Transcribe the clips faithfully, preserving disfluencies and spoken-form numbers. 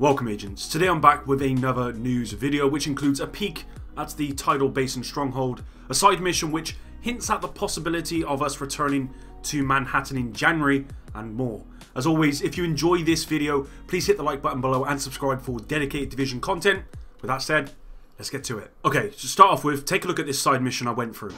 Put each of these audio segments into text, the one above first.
Welcome agents, today I'm back with another news video which includes a peek at the Tidal Basin stronghold, a side mission which hints at the possibility of us returning to Manhattan in January, and more. As always, if you enjoy this video, please hit the like button below and subscribe for dedicated Division content. With that said, let's get to it. Okay, to start off with, take a look at this side mission I went through.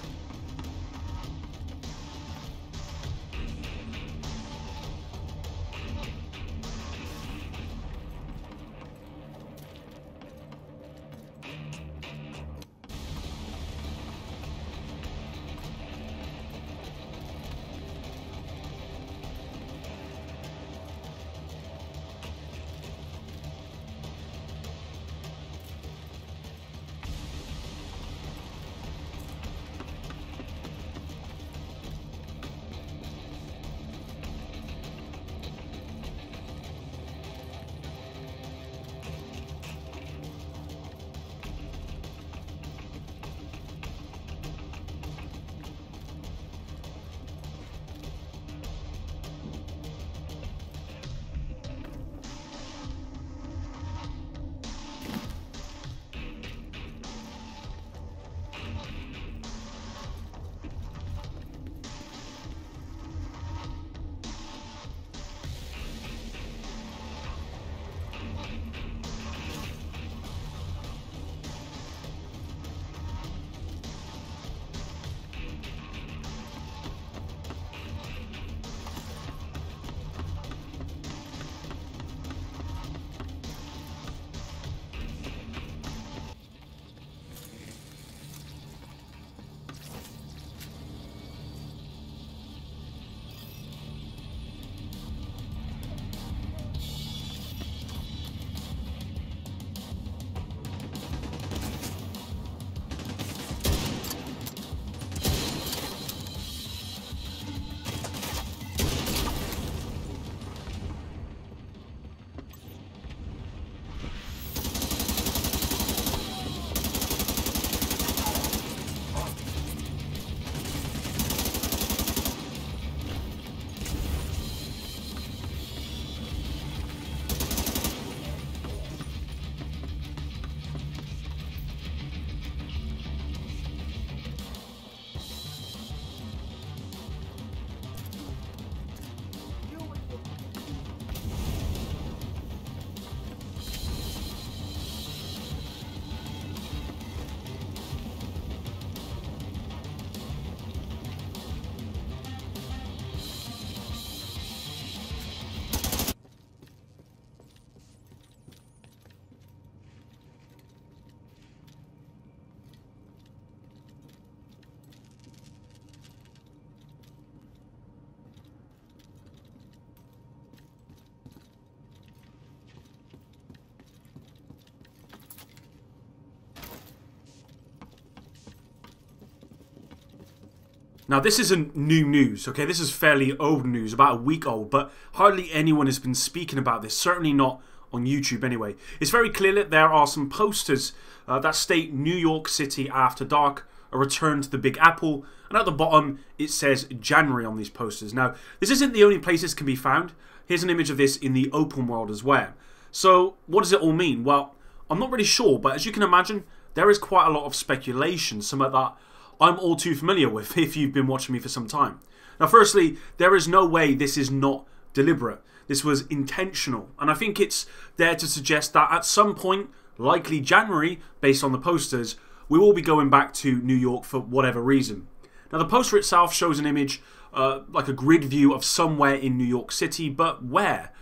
Now this isn't new news, okay, this is fairly old news, about a week old, but hardly anyone has been speaking about this, certainly not on YouTube anyway. It's very clear that there are some posters uh, that state New York City after dark, a return to the Big Apple, and at the bottom it says January on these posters. Now this isn't the only place this can be found. Here's an image of this in the open world as well. So what does it all mean? Well, I'm not really sure, but as you can imagine, there is quite a lot of speculation, some of that I'm all too familiar with if you've been watching me for some time. Now firstly, there is no way this is not deliberate. This was intentional, and I think it's there to suggest that at some point, likely January, based on the posters, we will be going back to New York for whatever reason. Now the poster itself shows an image, uh, like a grid view of somewhere in New York City, but where?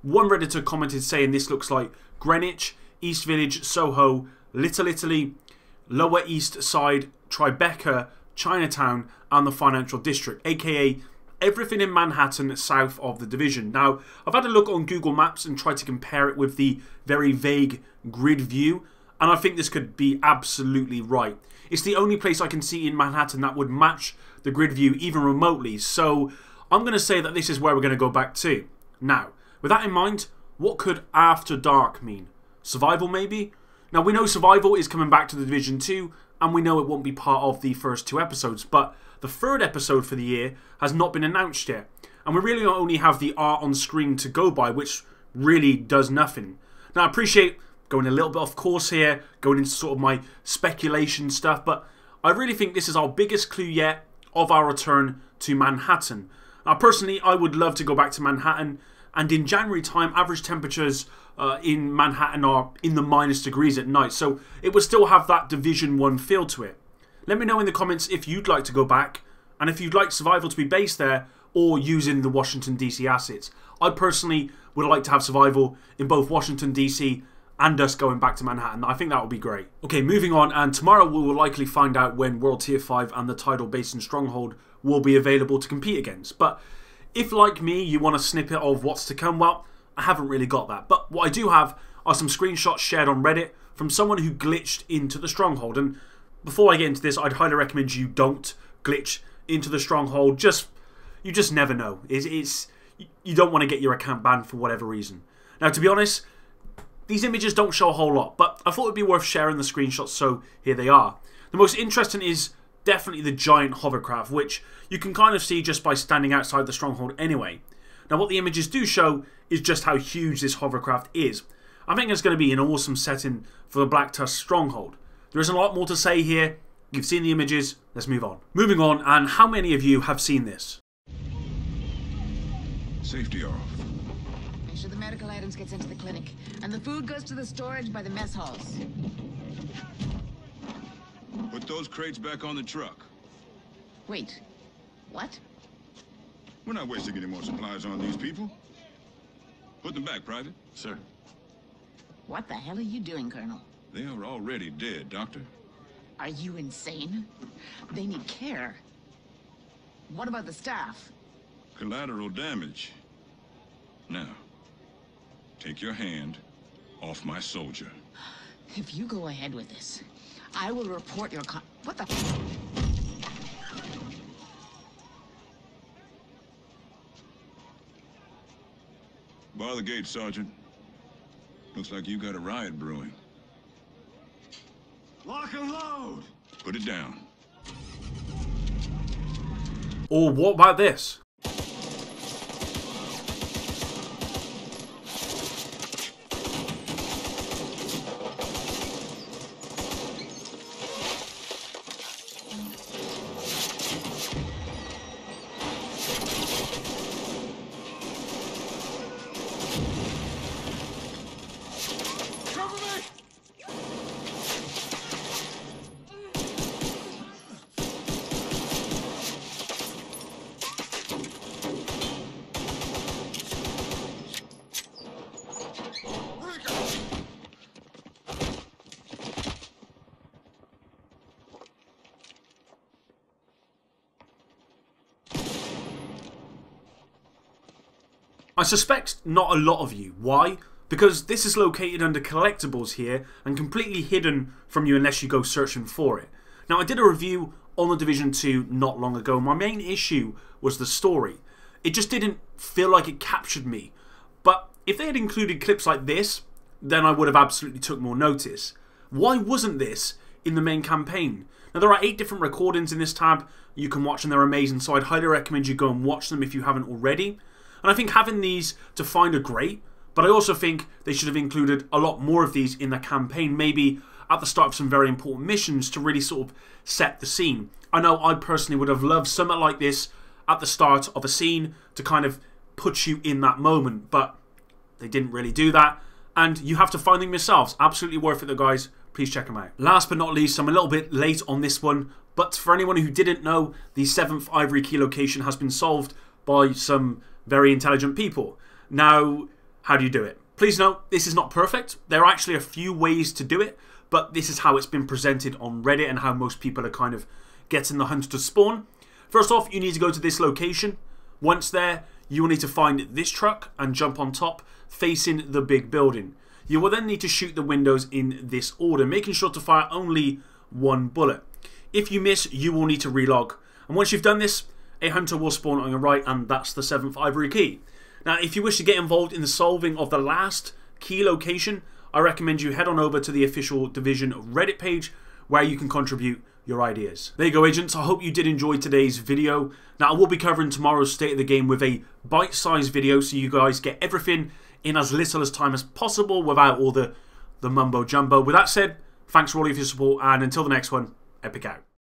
One Redditor commented saying this looks like Greenwich, East Village, Soho, Little Italy, Lower East Side, Tribeca, Chinatown, and the Financial District, aka everything in Manhattan south of the Division. Now, I've had a look on Google Maps and tried to compare it with the very vague grid view, and I think this could be absolutely right. It's the only place I can see in Manhattan that would match the grid view even remotely, so I'm going to say that this is where we're going to go back to. Now, with that in mind, what could after dark mean? Survival, maybe? Now, we know survival is coming back to the Division two, and we know it won't be part of the first two episodes, but the third episode for the year has not been announced yet, and we really only have the art on screen to go by, which really does nothing. Now, I appreciate going a little bit off course here, going into sort of my speculation stuff, but I really think this is our biggest clue yet of our return to Manhattan. Now, personally, I would love to go back to Manhattan, and in January time, average temperatures uh, in Manhattan are in the minus degrees at night, so it will still have that Division one feel to it. Let me know in the comments if you'd like to go back, and if you'd like Survival to be based there, or using the Washington D C assets. I personally would like to have Survival in both Washington D C and us going back to Manhattan. I think that would be great. Okay, moving on, and tomorrow we will likely find out when World Tier five and the Tidal Basin Stronghold will be available to compete against. But if, like me, you want a snippet of what's to come, well, I haven't really got that. But what I do have are some screenshots shared on Reddit from someone who glitched into the Stronghold. And before I get into this, I'd highly recommend you don't glitch into the Stronghold. Just... You just never know. It's, it's you don't want to get your account banned for whatever reason. Now, to be honest, these images don't show a whole lot, but I thought it would be worth sharing the screenshots, so here they are. The most interesting is definitely the giant hovercraft, which you can kind of see just by standing outside the Stronghold anyway. Now, what the images do show is just how huge this hovercraft is. I think it's going to be an awesome setting for the Black Tusk Stronghold. There isn't a lot more to say here. You've seen the images. Let's move on. Moving on, and how many of you have seen this? Safety off. Make sure the medical items gets into the clinic, and the food goes to the storage by the mess halls. Put those crates back on the truck. Wait, what? We're not wasting any more supplies on these people. Put them back, Private. Sir. What the hell are you doing, Colonel? They are already dead, Doctor. Are you insane? They need care. What about the staff? Collateral damage. Now, take your hand off my soldier. If you go ahead with this, I will report your con- What the- Bar the gate, Sergeant. Looks like you got a riot brewing. Lock and load! Put it down. Or what about this? I suspect not a lot of you. Why? Because this is located under collectibles here and completely hidden from you unless you go searching for it. Now, I did a review on The Division two not long ago. My main issue was the story. It just didn't feel like it captured me. But if they had included clips like this, then I would have absolutely took more notice. Why wasn't this in the main campaign? Now, there are eight different recordings in this tab you can watch, and they're amazing, so I'd highly recommend you go and watch them if you haven't already. And I think having these to find are great, but I also think they should have included a lot more of these in the campaign, maybe at the start of some very important missions to really sort of set the scene. I know I personally would have loved something like this at the start of a scene to kind of put you in that moment, but they didn't really do that, and you have to find them yourselves. Absolutely worth it though, guys. Please check them out. Last but not least, I'm a little bit late on this one, but for anyone who didn't know, the seventh Ivory Key location has been solved by some very intelligent people. Now, how do you do it? Please note, this is not perfect. There are actually a few ways to do it, but this is how it's been presented on Reddit and how most people are kind of getting the hunter to spawn. First off, you need to go to this location. Once there, you will need to find this truck and jump on top, facing the big building. You will then need to shoot the windows in this order, making sure to fire only one bullet. If you miss, you will need to relog. And once you've done this, a hunter will spawn on your right, and that's the seventh Ivory Key. Now, if you wish to get involved in the solving of the last key location, I recommend you head on over to the official Division Reddit page, where you can contribute your ideas. There you go, agents. I hope you did enjoy today's video. Now, I will be covering tomorrow's state of the game with a bite-sized video, so you guys get everything in as little as time as possible without all the, the mumbo jumbo. With that said, thanks for all of your support, and until the next one, epic out.